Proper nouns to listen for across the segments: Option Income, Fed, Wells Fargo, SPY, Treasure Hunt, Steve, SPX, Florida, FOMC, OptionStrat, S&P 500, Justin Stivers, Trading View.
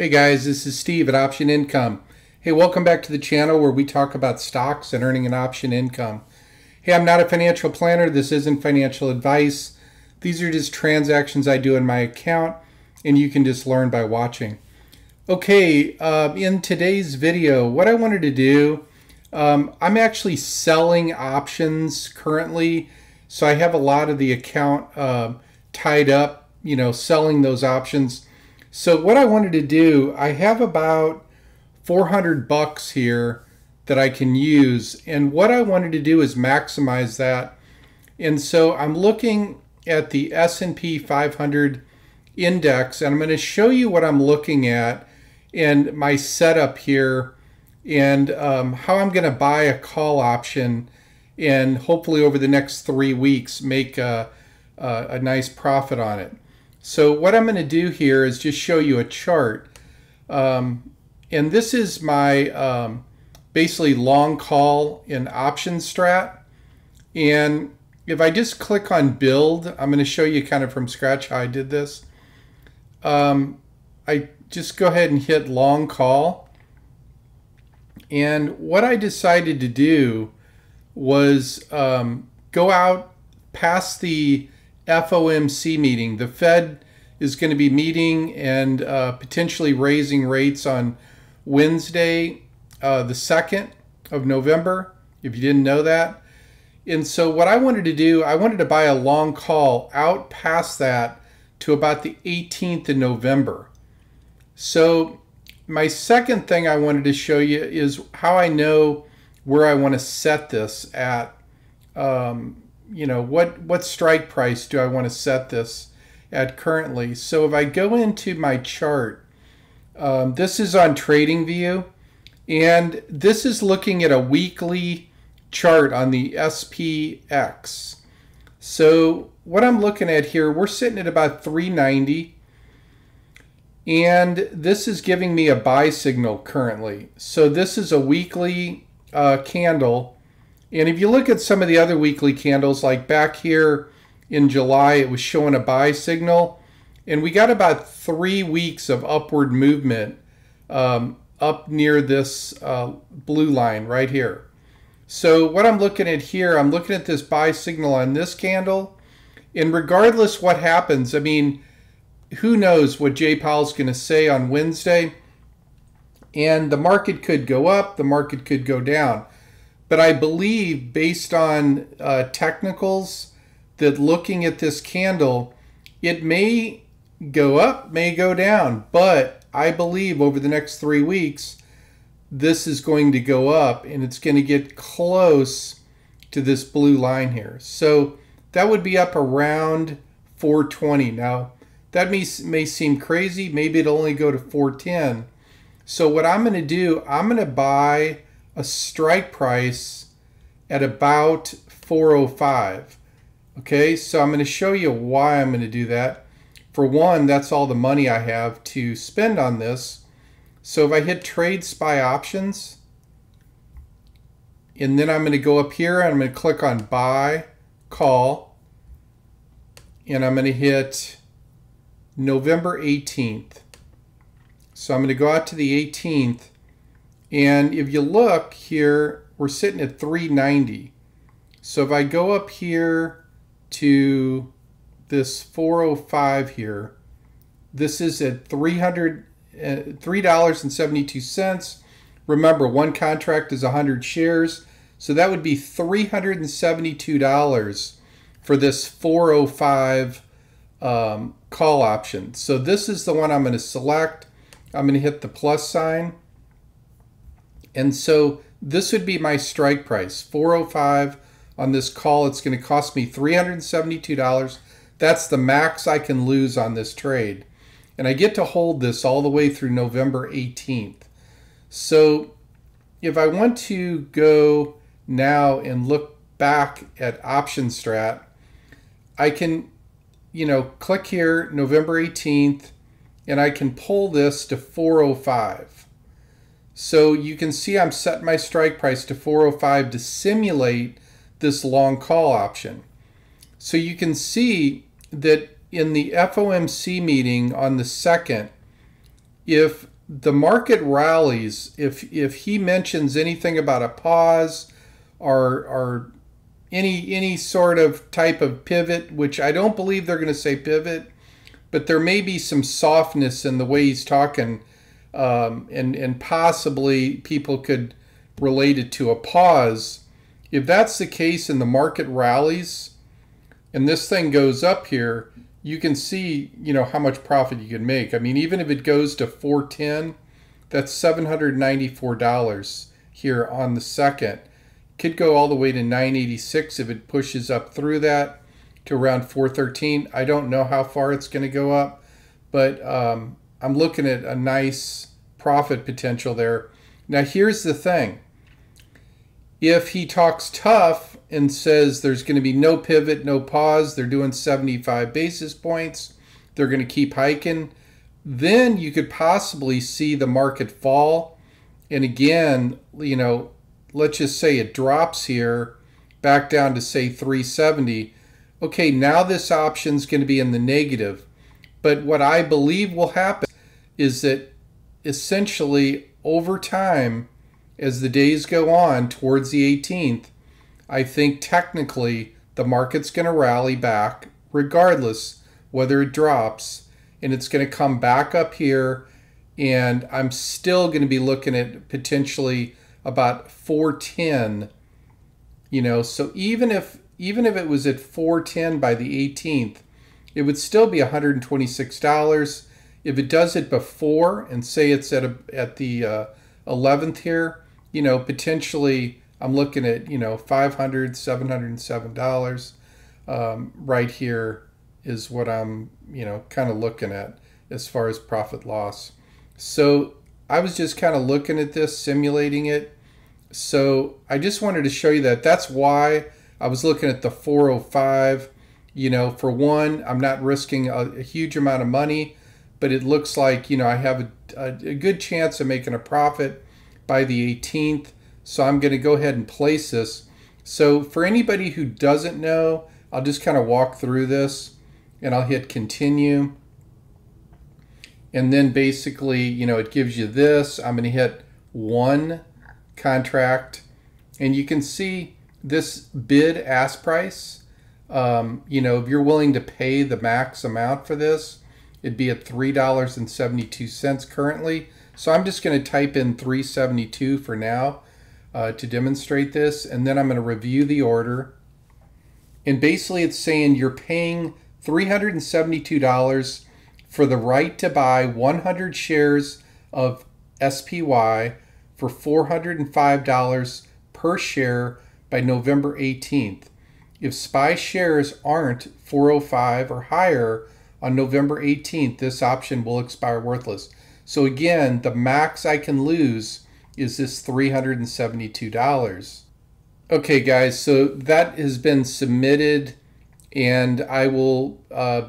Hey guys, this is Steve at Option Income. Hey, welcome back to the channel where we talk about stocks and earning an option income. Hey, I'm not a financial planner. This isn't financial advice. These are just transactions I do in my account, and you can just learn by watching. Okay, in today's video, what I wanted to do, I'm actually selling options currently, so I have a lot of the account tied up, you know, selling those options. So what I wanted to do, I have about 400 bucks here that I can use, and what I wanted to do is maximize that. And so I'm looking at the S&P 500 index, and I'm going to show you what I'm looking at and my setup here, and how I'm going to buy a call option, and hopefully over the next 3 weeks make a nice profit on it. So what I'm going to do here is just show you a chart, and this is my basically long call in OptionStrat. And if I just click on build, I'm going to show you kind of from scratch how I did this. I just go ahead and hit long call. And what I decided to do was go out past the FOMC meeting. The Fed is going to be meeting and potentially raising rates on Wednesday, the 2nd of November, if you didn't know that. And so what I wanted to do, I wanted to buy a long call out past that to about the 18th of November. So my second thing I wanted to show you is how I know where I want to set this at. You know, what strike price do I want to set this at currently? So if I go into my chart, this is on Trading View, and this is looking at a weekly chart on the SPX. So what I'm looking at here, we're sitting at about 390, and this is giving me a buy signal currently. So this is a weekly candle. And if you look at some of the other weekly candles, like back here in July, it was showing a buy signal. And we got about 3 weeks of upward movement up near this blue line right here. So what I'm looking at here, I'm looking at this buy signal on this candle. And regardless what happens, I mean, who knows what Jay Powell's going to say on Wednesday. And the market could go up, the market could go down. But I believe, based on technicals, that looking at this candle, it may go up, may go down. But I believe over the next 3 weeks, this is going to go up, and it's going to get close to this blue line here. So that would be up around 420. Now, that may seem crazy. Maybe it'll only go to 410. So what I'm going to do, I'm going to buy a strike price at about 405. Okay, so I'm going to show you why I'm going to do that. For one, that's all the money I have to spend on this. So if I hit Trade SPY Options, and then I'm going to go up here and I'm going to click on Buy Call, and I'm going to hit November 18th. So I'm going to go out to the 18th. And if you look here, we're sitting at 390. So if I go up here to this 405 here, this is at $3.72. Remember, one contract is 100 shares. So that would be $372 for this 405 call option. So this is the one I'm going to select. I'm going to hit the plus sign. And so this would be my strike price, 405 on this call. It's going to cost me $372. That's the max I can lose on this trade. And I get to hold this all the way through November 18th. So if I want to go now and look back at OptionStrat, I can, you know, click here, November 18th, and I can pull this to 405. So you can see I'm setting my strike price to 405 to simulate this long call option. So you can see that in the FOMC meeting on the 2nd, if the market rallies, if he mentions anything about a pause or any sort of type of pivot, which I don't believe they're going to say pivot, but there may be some softness in the way he's talking, and possibly people could relate it to a pause. If that's the case and the market rallies and this thing goes up here, you can see, you know, how much profit you can make. I mean, even if it goes to 410, that's $794 here on the second. Could go all the way to 986 if it pushes up through that to around 413. I don't know how far it's going to go up, but I'm looking at a nice profit potential there. Now, here's the thing. If he talks tough and says there's going to be no pivot, no pause, they're doing 75 basis points, they're going to keep hiking, then you could possibly see the market fall. And again, you know, let's just say it drops here back down to, say, 370. Okay, now this option's going to be in the negative. But what I believe will happen is that essentially over time, as the days go on towards the 18th, I think technically the market's going to rally back regardless whether it drops, and it's going to come back up here, and I'm still going to be looking at potentially about 410, you know. So even if it was at 410 by the 18th, it would still be $126. If it does it before, and say it's at the 11th here, you know, potentially I'm looking at, you know, $707 right here is what I'm, you know, kind of looking at as far as profit loss. So I was just kind of looking at this, simulating it. So I just wanted to show you that. That's why I was looking at the 405. You know, for one, I'm not risking a huge amount of money, but it looks like, you know, I have a good chance of making a profit by the 18th. So I'm going to go ahead and place this. So for anybody who doesn't know, I'll just kind of walk through this, and I'll hit continue. And then basically, you know, it gives you this. I'm going to hit one contract, and you can see this bid ask price. You know, if you're willing to pay the max amount for this, it'd be at $3.72 currently. So I'm just going to type in $3.72 for now to demonstrate this. And then I'm going to review the order. And basically it's saying you're paying $372 for the right to buy 100 shares of SPY for $405 per share by November 18th. If SPY shares aren't 405 or higher, on November 18th, this option will expire worthless. So again, the max I can lose is this $372. Okay, guys, so that has been submitted, and I will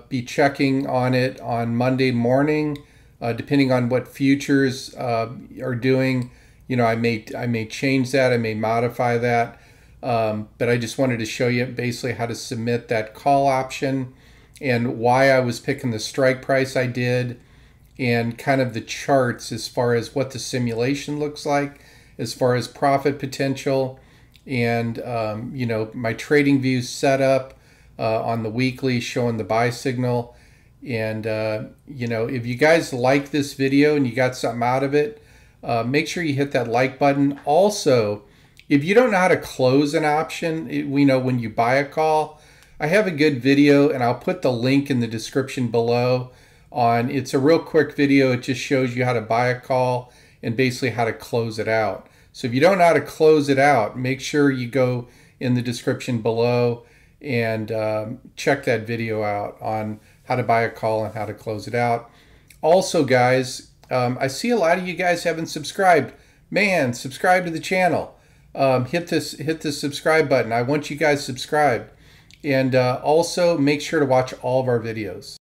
be checking on it on Monday morning, depending on what futures are doing. You know, I may change that, I may modify that, but I just wanted to show you basically how to submit that call option, and why I was picking the strike price I did, and kind of the charts as far as what the simulation looks like, as far as profit potential, and you know, my trading view setup on the weekly showing the buy signal. And you know, if you guys like this video and you got something out of it, make sure you hit that like button. Also, if you don't know how to close an option, we know when you buy a call, I have a good video, and I'll put the link in the description below. On it's a real quick video. It just shows you how to buy a call and basically how to close it out. So if you don't know how to close it out, make sure you go in the description below and check that video out on how to buy a call and how to close it out. Also, guys, I see a lot of you guys haven't subscribed. Man, subscribe to the channel. Hit this subscribe button. I want you guys subscribed. And also make sure to watch all of our videos.